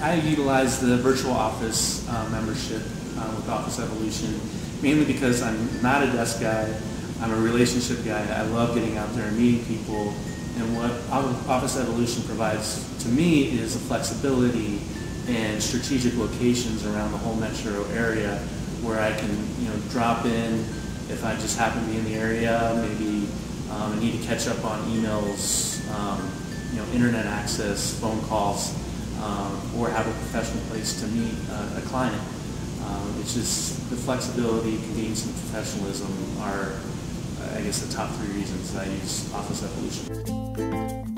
I utilize the virtual office membership with Office Evolution, mainly because I'm not a desk guy, I'm a relationship guy. I love getting out there and meeting people, and what Office Evolution provides to me is the flexibility and strategic locations around the whole metro area where I can, you know, drop in if I just happen to be in the area, maybe I need to catch up on emails, you know, internet access, phone calls, or have a professional place to meet a client. It's just the flexibility, convenience, and professionalism are, I guess, the top 3 reasons that I use Office Evolution.